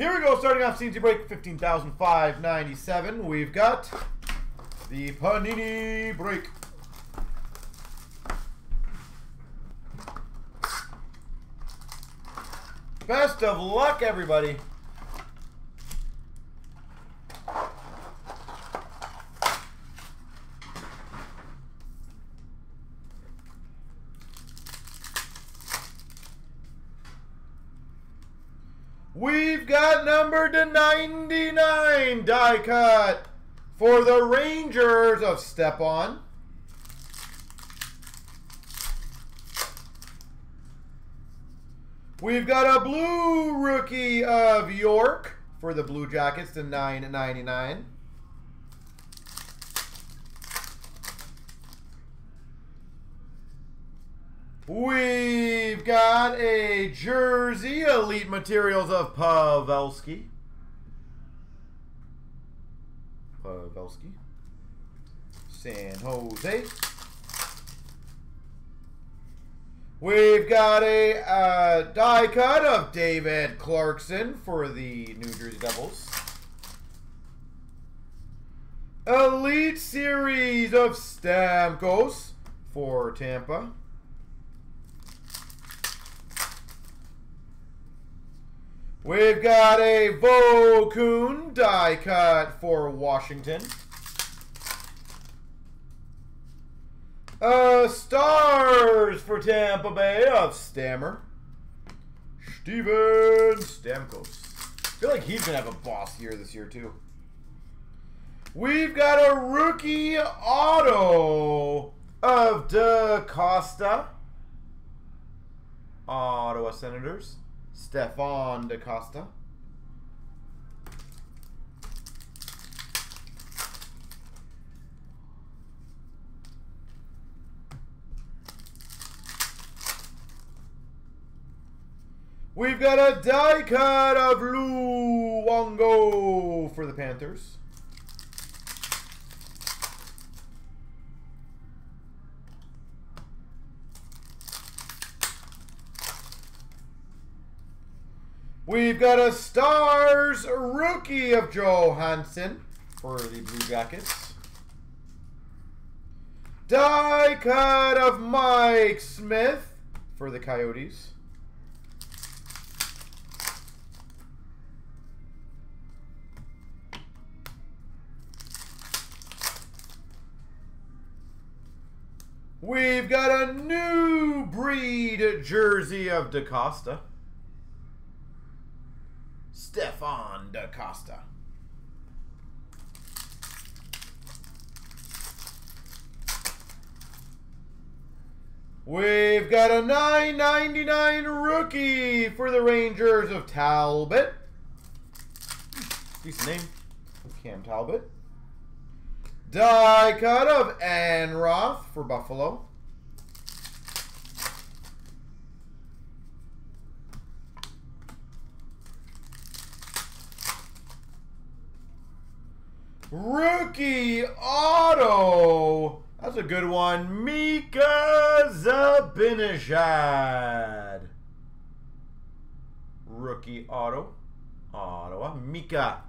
Here we go, starting off CNC break 15,597. We've got the Panini break. Best of luck, everybody. We've got number /99 die cut for the Rangers of Stepan. We've got a blue rookie of York for the Blue Jackets /999. We've got a jersey, Elite Materials of Pavelski. San Jose. We've got a die cut of David Clarkson for the New Jersey Devils. Elite Series of Stamkos for Tampa. We've got a Volkoun die cut for Washington. Stars for Tampa Bay of Stammer. Steven Stamkos. I feel like he's going to have a boss year this year, too. We've got a rookie auto of Da Costa. Ottawa Senators. Stéphane Da Costa. We've got a die cut of Luongo for the Panthers. We've got a Stars rookie of Johansson for the Blue Jackets. Die cut of Mike Smith for the Coyotes. We've got a new breed jersey of Da Costa. Stéphane Da Costa. We've got a /999 rookie for the Rangers of Talbot. Decent name. Cam Talbot. Die cut of Anroth for Buffalo. Rookie auto. That's a good one. Mika Zibanejad. Rookie auto. Ottawa. Mika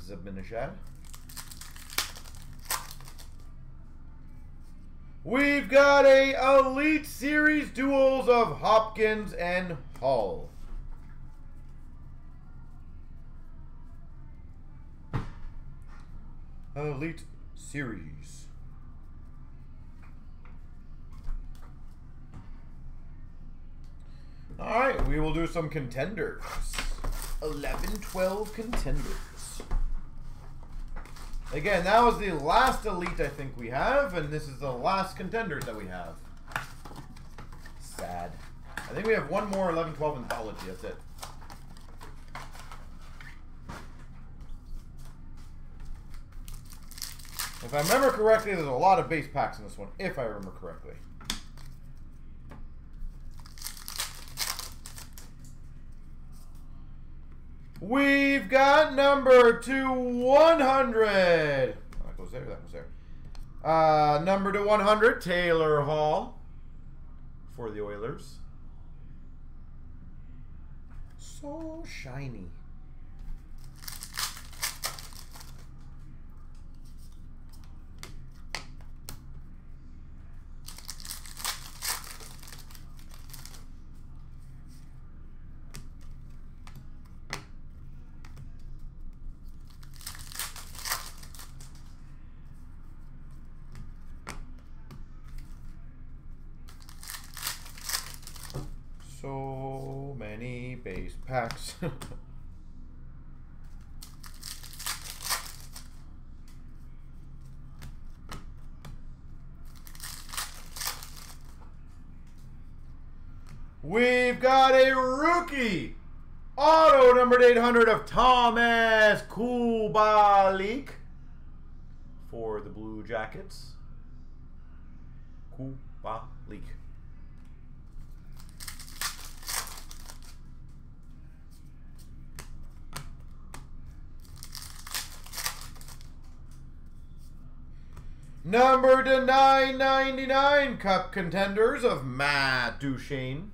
Zibanejad. We've got a Elite Series Duels of Hopkins and Hall. Elite Series. All right, we will do some contenders. 11, 12 contenders. Again, that was the last Elite I think we have, and this is the last contenders that we have. Sad. I think we have one more 11, 12 anthology, that's it. If I remember correctly, there's a lot of base packs in this one, if I remember correctly. We've got number /100. Oh, that goes there, that goes there. Number /100, Taylor Hall for the Oilers. So shiny. so many base packs. We've got a rookie auto numbered 800 of Thomas Kubalik for the Blue Jackets. Kubalik. Number to 999 Cup Contenders of Matt Duchene.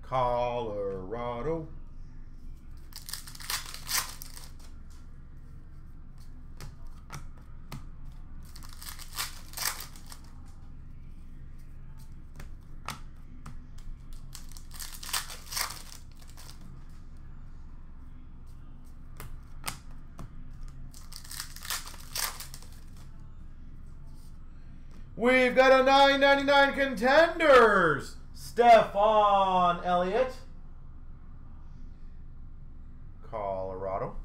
Colorado. We've got a 999 Contenders. Stefan Elliott, Colorado.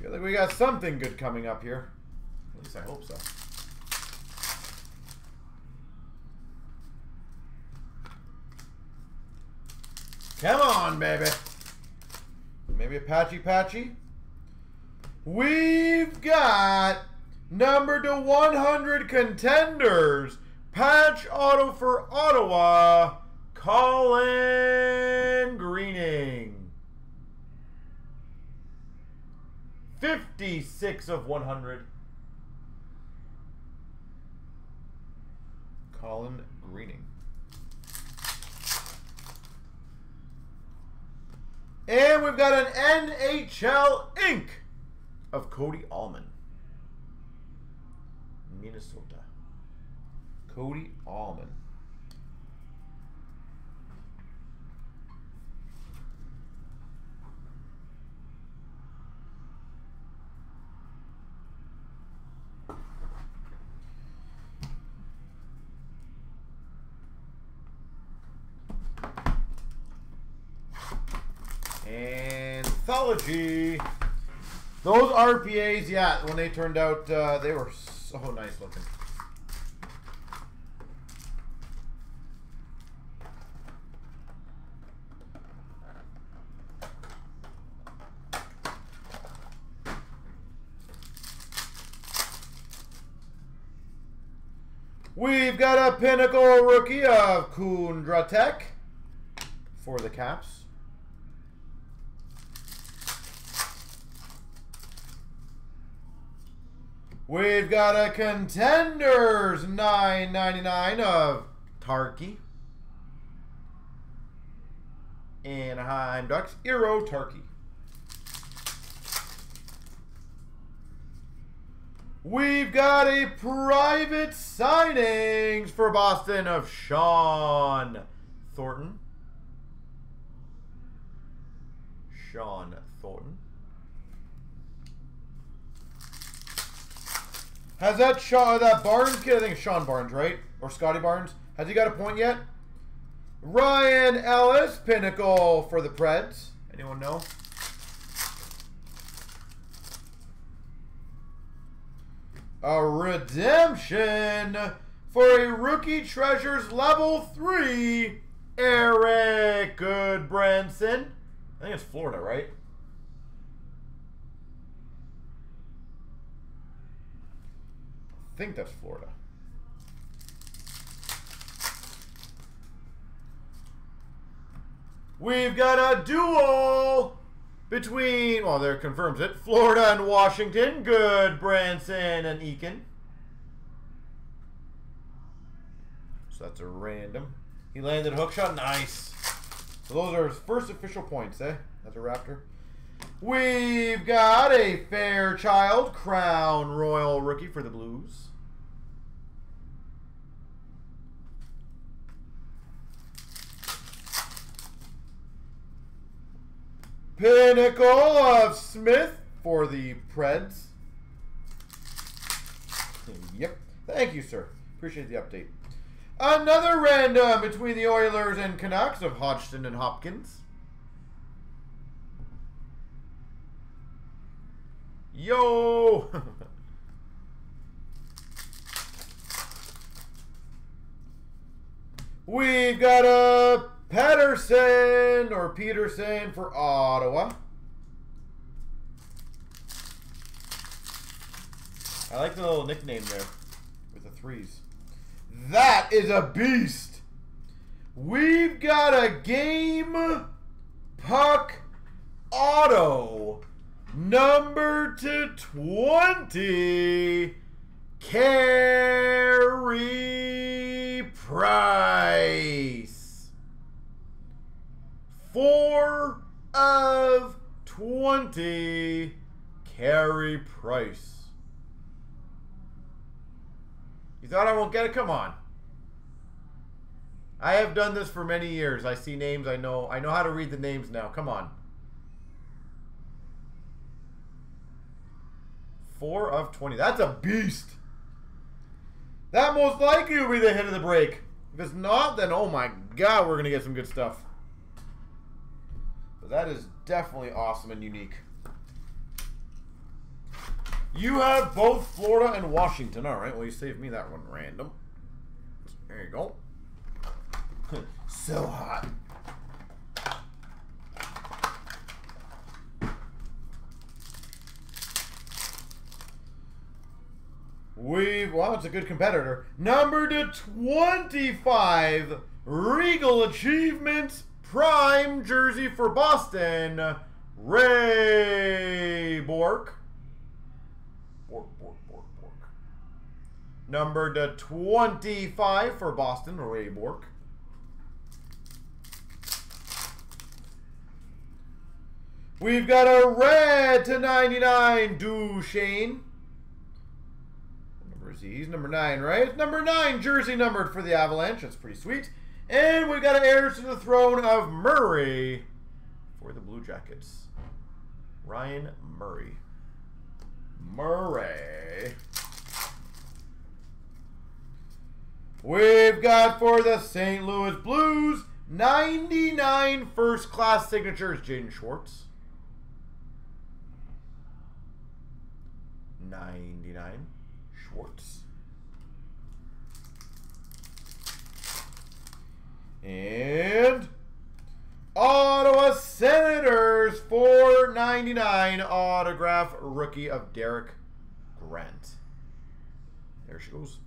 Feel like we got something good coming up here. At least I hope so. Come on, baby. Maybe a patchy. We've got number to 100 Contenders, patch auto for Ottawa, Colin Greening. 56 of 100. Colin Greening. And we've got an NHL Inc. of Cody Almond. Minnesota. Cody Almond. Anthology. Those RPAs, yeah, when they turned out, they were so nice looking. We've got a Pinnacle rookie of Kondratyev for the Caps. We've got a Contenders 999 of Tarkey. Anaheim Ducks, Eero Tarkey. We've got a private signings for Boston of Sean Thornton. Sean Thornton. Has that Barnes kid, I think it's Sean Barnes, right? Or Scotty Barnes. Has he got a point yet? Ryan Ellis, Pinnacle for the Preds. Anyone know? A redemption for a Rookie Treasures Level 3, Erik Gudbranson. I think it's Florida, right? I think that's Florida. We've got a duel between, well, there confirms it, Florida and Washington. Gudbranson and Eakin. So that's a random. He landed a hook shot. Nice. So those are his first official points, eh? As a Raptor. We've got a Fairchild Crown Royal rookie for the Blues. Pinnacle of Smith for the Preds. Thank you, sir. Appreciate the update. Another random between the Oilers and Canucks of Hodgson and Hopkins. Yo! We've got a Pedersen or Pedersen for Ottawa. I like the little nickname there with the threes. That is a beast. We've got a game puck auto number /20, Carey Price. 4/20, Carey Price. You thought I won't get it? Come on. I have done this for many years. I see names. I know how to read the names now. Come on. 4/20. That's a beast. That most likely will be the hit of the break. If it's not, then oh my god, we're going to get some good stuff. But that is definitely awesome and unique. You have both Florida and Washington. All right, well, you saved me that one random. There you go. So hot. Wow, it's a good competitor. Number /25, Regal Achievements Prime Jersey for Boston, Ray Bourque. Bourque. Number /25 for Boston, Ray Bourque. We've got a red /99, Duchene. Number Z's, number 9, right? Number 9, jersey numbered for the Avalanche. That's pretty sweet. And we've got an heirs to the throne of Murray for the Blue Jackets. Ryan Murray. Murray. We've got for the St. Louis Blues, 99 first class signatures, Jaden Schwartz. 99 Schwartz. And Ottawa Senators, 4/99 autograph rookie of Derek Grant. There she goes.